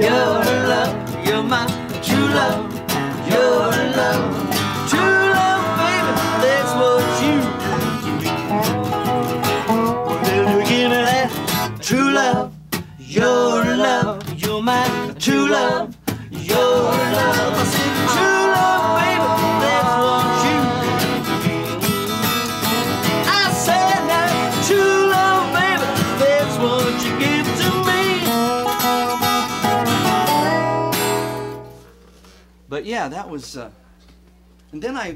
You're in love, you're my true love. You're in love, true love, baby. That's what you never give me that true love. You're in love, you're my true love. You're in love, I said true love, baby. That's what you. I said that true love, baby. That's what you give to me. But yeah, that was. And then I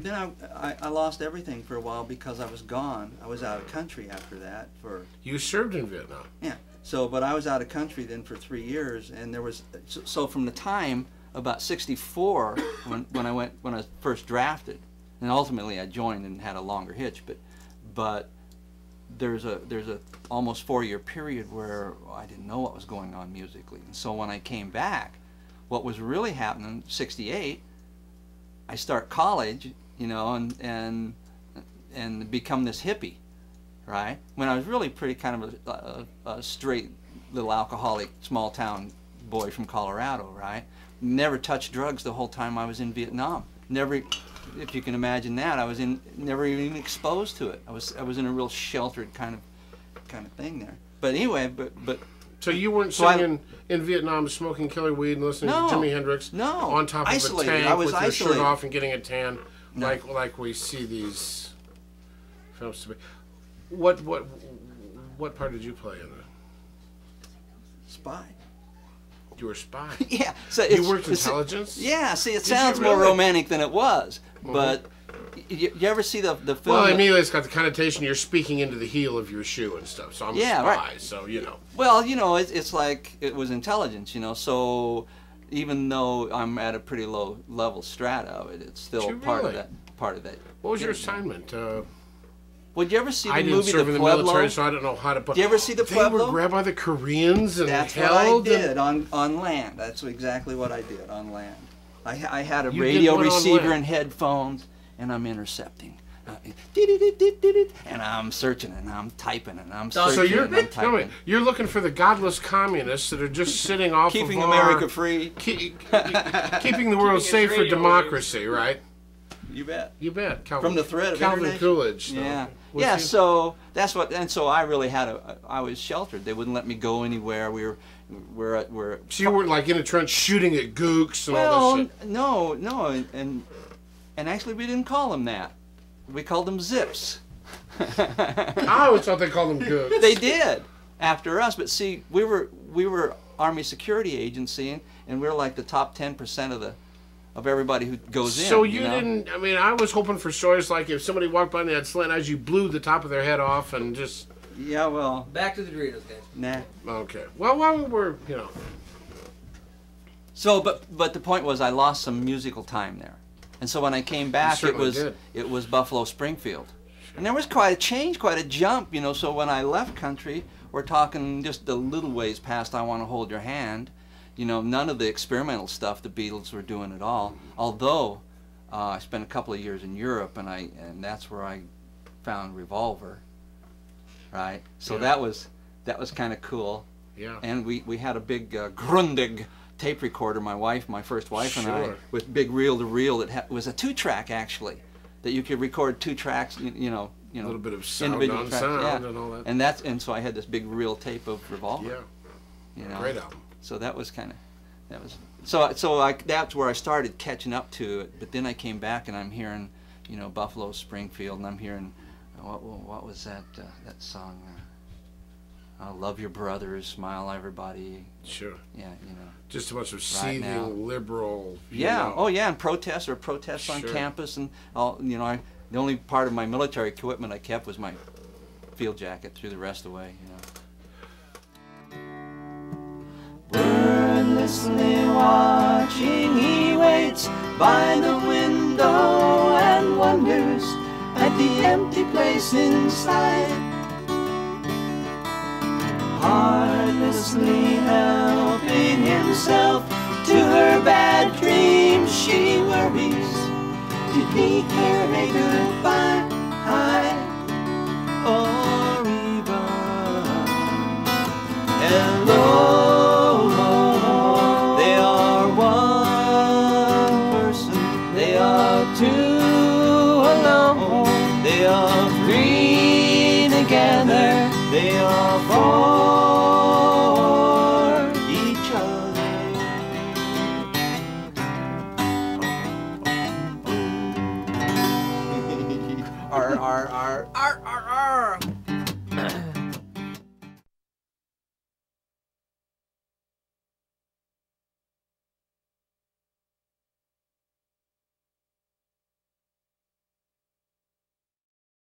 lost everything for a while because I was gone. I was out of country after that for. You served in Vietnam. Yeah. So, but I was out of country then for 3 years, and there was, so from the time about 64 when I was first drafted, and ultimately I joined and had a longer hitch, but there's a almost 4 year period where I didn't know what was going on musically. And so when I came back, what was really happening, 68, I start college, you know, and become this hippie. Right? When I was really pretty kind of a straight little alcoholic small town boy from Colorado, right? Never touched drugs the whole time I was in Vietnam. Never, if you can imagine that, I was in, never even exposed to it. I was in a real sheltered kind of thing there. But anyway, but. So you weren't sitting in Vietnam smoking killer weed and listening to Jimi Hendrix on top of a tank with your shirt off and getting a tan like we see these films to be. What part did you play in it? Spy. You were a spy. Yeah. So you worked intelligence. Yeah. See, it sounds more romantic than it was, but you ever see the film? Well, immediately it's got the connotation you're speaking into the heel of your shoe and stuff. So I'm a spy. Right. So you know. Well, you know, it's like it was intelligence. You know, so even though I'm at a pretty low level strata of it, it's still part of that. What was your assignment? Well, did you ever see the movie The Pueblo? I didn't serve in the military, so I don't know how to... Did you ever see The Pueblo? They were grabbed by the Koreans and held... That's what I did on land. That's exactly what I did on land. I had a radio receiver and headphones, and I'm intercepting. And I'm searching, and I'm typing, and I'm searching, So you're looking for the godless communists that are just sitting off keeping of America free. Keeping the world safe for democracy, right? You bet. You bet. Calvin, from the thread of Calvin Coolidge. So. Yeah. Yeah, so that's what, and so I really had a, I was sheltered. They wouldn't let me go anywhere. We were. So you weren't like in a trench shooting at gooks and all this shit? No. And actually we didn't call them that. We called them zips. I always thought they called them gooks. They did after us, but see, we were Army Security Agency, and we were like the top 10% of everybody who goes in. So you didn't, I mean, I was hoping for stories like if somebody walked by and they had slant eyes, you blew the top of their head off and just... Yeah, well... Back to the Doritos, guys. Nah. Okay. Well, while we're, you know... So, but the point was I lost some musical time there. And so when I came back, it was Buffalo Springfield. Sure. And there was quite a change, quite a jump, you know, so when I left country, we're talking just a little ways past I Want to Hold Your Hand. You know, none of the experimental stuff the Beatles were doing at all. Although I spent a couple of years in Europe, and that's where I found Revolver, right? So that was kind of cool. Yeah. And we had a big Grundig tape recorder. My first wife and I, with big reel-to-reel. It was a two-track actually, that you could record two tracks. You know, a little bit of sound on sound and all that. And so I had this big reel tape of Revolver. Yeah. You know? Great album. So that was kind of, that's where I started catching up to it. But then I came back and I'm hearing, you know, Buffalo Springfield, and I'm hearing, what was that that song? Love Your Brothers, Smile Everybody. Sure. Yeah, you know. Just a bunch of seething liberal. Yeah. Oh yeah, and protests on campus, and all. You know, the only part of my military equipment I kept was my field jacket. Threw the rest away. You know. Listening, watching, he waits by the window and wonders at the empty place inside. Heartlessly helping himself to her bad dreams, she worries. Did he care a goodbye? Or even hello?